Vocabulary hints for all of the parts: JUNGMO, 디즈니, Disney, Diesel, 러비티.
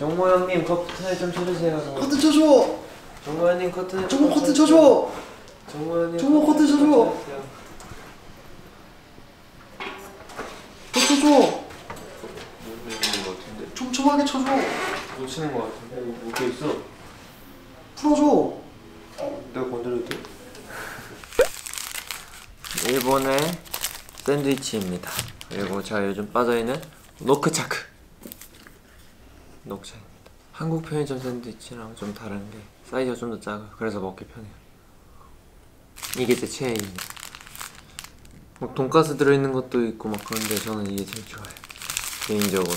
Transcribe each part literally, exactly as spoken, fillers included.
정모 형님 커튼 좀 쳐주세요. 커튼 쳐줘. 정모 형님 커튼. 정모 커튼 쳐줘. 정모 형님. 정모 커튼 쳐줘. 쳐줘. 못 치는 거 같은데. 촘촘하게 쳐줘. 못 치는 거 같은데. 이거 못돼 있어. 풀어줘. 내가 건드려도 돼? 일본의 샌드위치입니다. 그리고 제가 요즘 빠져있는 노크차크 녹차입니다. 한국 편의점 샌드위치랑 좀 다른 게 사이즈가 좀 더 작아요. 그래서 먹기 편해요. 이게 제 최애입니다. 막 돈가스 들어있는 것도 있고 막 그런데 저는 이게 제일 좋아요. 개인적으로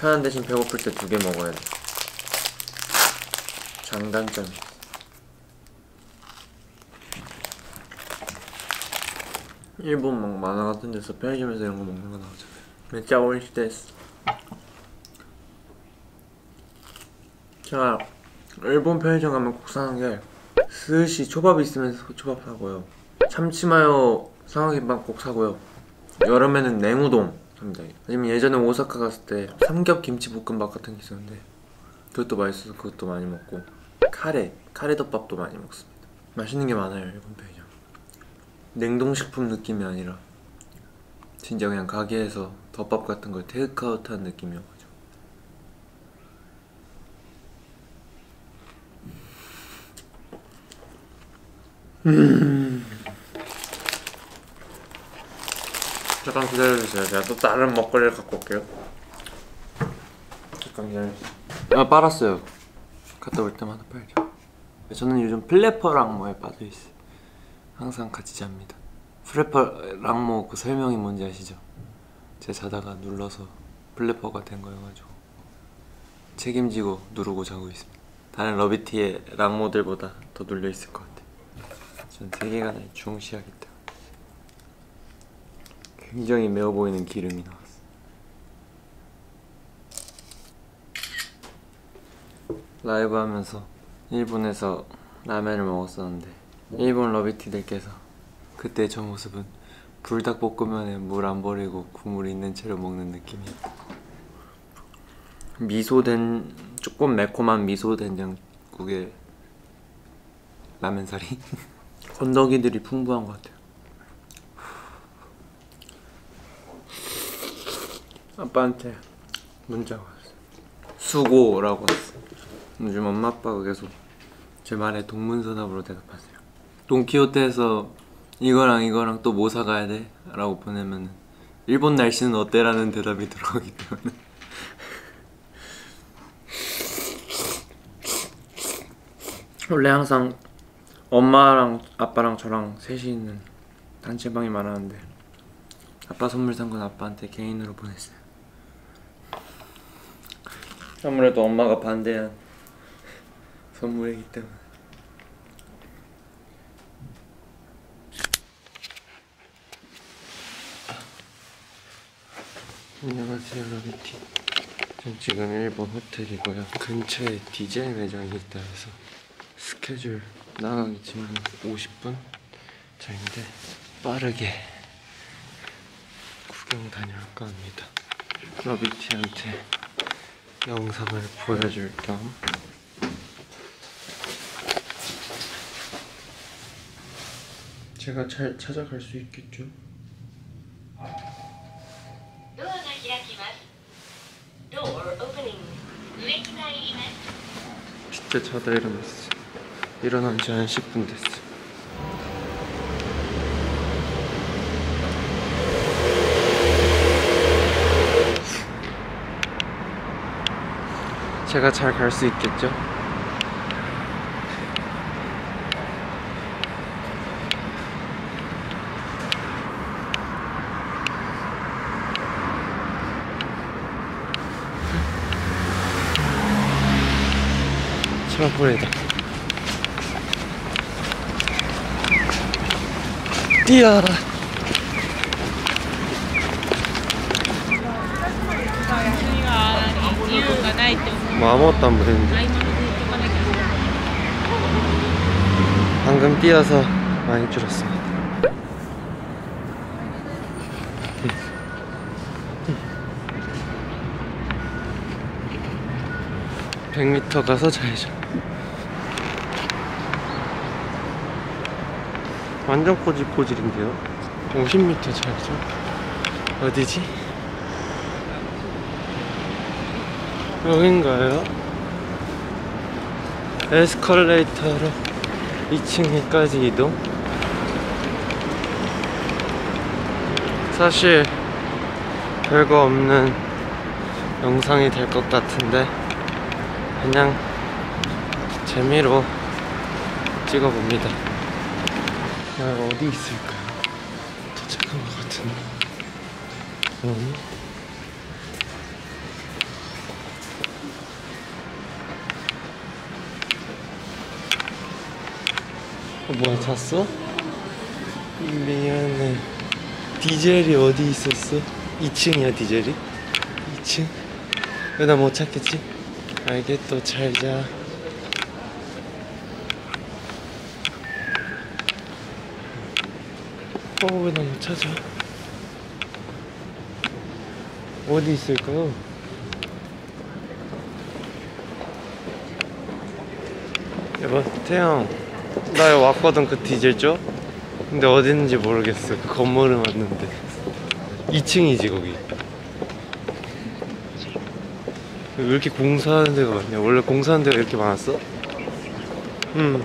편한 대신 배고플 때 두 개 먹어야 돼. 장단점이. 일본 막 만화 같은 데서 편의점에서 이런 거 먹는 거 나오잖아요. 진짜 오이시데스. 제가 일본 편의점 가면 꼭 사는 게 스시 초밥이 있으면 초밥 사고요. 참치마요 상어김밥 꼭 사고요. 여름에는 냉우동 삽니다. 아니면 예전에 오사카 갔을 때 삼겹김치볶음밥 같은 게 있었는데 그것도 맛있어서 그것도 많이 먹고, 카레, 카레덮밥도 많이 먹습니다. 맛있는 게 많아요, 일본 편의점. 냉동식품 느낌이 아니라 진짜 그냥 가게에서 덮밥 같은 걸 테이크아웃한 느낌이요. 음. 잠깐 기다려주세요. 제가 또 다른 먹거리를 갖고 올게요. 잠깐 기다려주세요. 아, 빨았어요. 갔다 올 때마다 빨죠. 저는 요즘 플래퍼 랑모에 빠져있어요. 항상 같이 잡니다. 플래퍼 랑모 그 설명이 뭔지 아시죠? 제가 자다가 눌러서 플래퍼가 된 거여가지고 책임지고 누르고 자고 있습니다. 다른 러비티의 랑모들보다 더 눌려있을 것 같아요. 전 세계관을 중시하기 때문에. 굉장히 매워 보이는 기름이 나왔어. 라이브 하면서 일본에서 라면을 먹었었는데 일본 러비티들께서 그때 저 모습은 불닭볶음면에 물 안 버리고 국물이 있는 채로 먹는 느낌이었고, 미소된 조금 매콤한 미소 된장국에 라면사리. 건더기들이 풍부한 것 같아요. 아빠한테 문자가 왔어요. 수고라고 왔어요. 요즘 엄마 아빠가 계속 제 말에 동문서답으로 대답하세요. 돈키호테에서 이거랑 이거랑 또 뭐 사가야 돼? 라고 보내면 일본 날씨는 어때? 라는 대답이 들어오기 때문에 원래 항상 엄마랑 아빠랑 저랑 셋이 있는 단체방이 많았는데 아빠 선물 산 건 아빠한테 개인으로 보냈어요. 아무래도 엄마가 반대한 선물이기 때문에. 안녕하세요, 러비티. 전 지금 일본 호텔이고요. 근처에 디젤 매장이 있다 해서 스케줄 나가기 지금 오십 분 전인데 빠르게 구경 다녀올까 합니다. 러비티한테 영상을 보여줄 겸 제가 잘 찾아갈 수 있겠죠? 진짜 자다 일어났어. 일어난 지 한 십 분 됐어. 제가 잘 갈 수 있겠죠? 차 보이다. 뛰어라. 뭐 아무것도 안 보이는데. 방금 뛰어서 많이 줄었습니다. 백 미터 가서 자야죠. 완전 꼬질꼬질인데요. 오십 미터 자야죠. 어디지? 여긴가요? 에스컬레이터로 이 층에까지 이동. 사실 별거 없는 영상이 될 것 같은데 그냥 재미로 찍어봅니다. 야, 어디 있을까요? 도착한 것 같은데. 여기? 어, 뭐야, 잤어? 미안해. 디젤이 어디 있었어? 이 층이야 디젤이? 이 층? 왜 나 못 찾겠지? 알겠어, 잘 자. 어, 왜 나 못 찾아? 어디 있을까요? 여보, 태형, 나 여기 왔거든, 그 디젤 쪽? 근데 어디 있는지 모르겠어. 그 건물을 왔는데 이 층이지 거기. 왜 이렇게 공사하는 데가 많냐? 원래 공사하는 데가 이렇게 많았어? 음.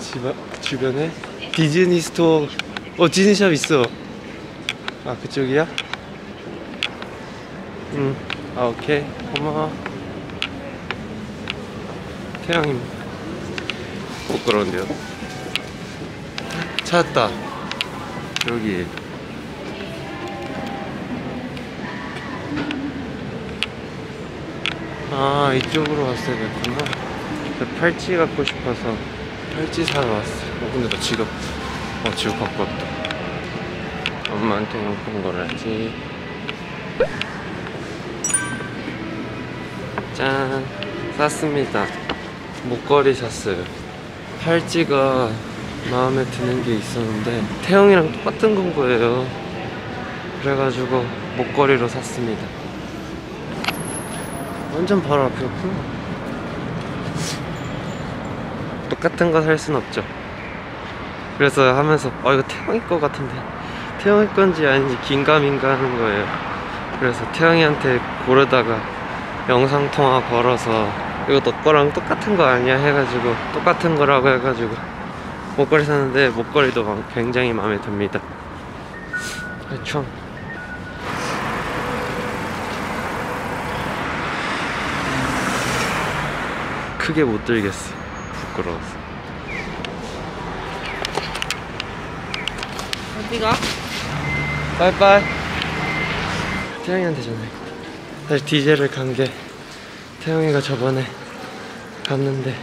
집 앞, 주변에 디즈니 스토어. 어, 디즈니샵 있어. 아, 그쪽이야? 음. 아, 오케이, 고마워. 태양입니다. 부끄러운데요. 찾았다. 여기 아, 이쪽으로 왔어야 됐구나. 팔찌 갖고 싶어서 팔찌 사러 왔어. 어, 근데 나 지갑, 어, 지갑 갖고 왔다. 엄마한테 용품 걸어야지. 짠, 샀습니다. 목걸이 샀어요. 팔찌가 마음에 드는 게 있었는데 태형이랑 똑같은 건 거예요. 그래가지고 목걸이로 샀습니다. 완전 바로 앞이었구나. 똑같은 거 살 순 없죠. 그래서 하면서 어, 이거 태형이 거 같은데 태형이 건지 아닌지 긴가민가 하는 거예요. 그래서 태형이한테 고르다가 영상통화 걸어서 이거 너 거랑 똑같은 거 아니야 해가지고 똑같은 거라고 해가지고 목걸이 샀는데 목걸이도 막 굉장히 마음에 듭니다. 참. 크게 못 들겠어. 부끄러워서. 어디가? 빠이빠이. 태형이한테 전화했다. 사실 디젤을 간 게 태형이가 저번에 갔는데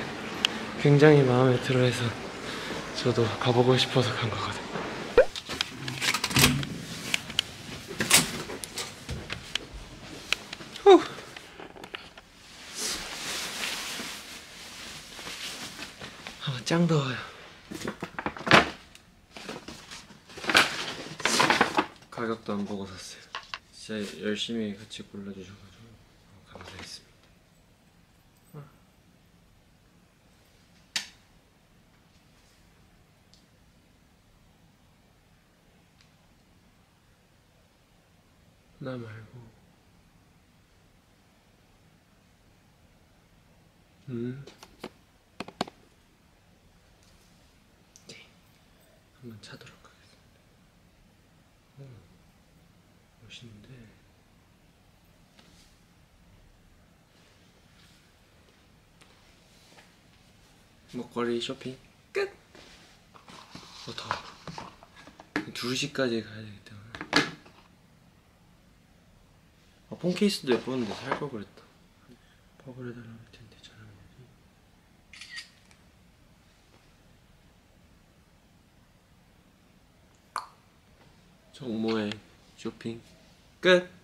굉장히 마음에 들어해서 저도 가보고 싶어서 간 거거든. 짱 더워요. 가격도 안 보고 샀어요. 진짜 열심히 같이 골라주셔가지고 감사했습니다. 나 말고. 음. 한번 차도록 하겠습니다. 음, 멋있는데. 목걸이 쇼핑 끝! 어, 더워. 두 시까지 가야 되기 때문에. 아, 폰 케이스도 예뻤는데 살 걸 그랬다. 버블해달라고 할 텐데 잘 안 되지. 정모의 쇼핑 끝!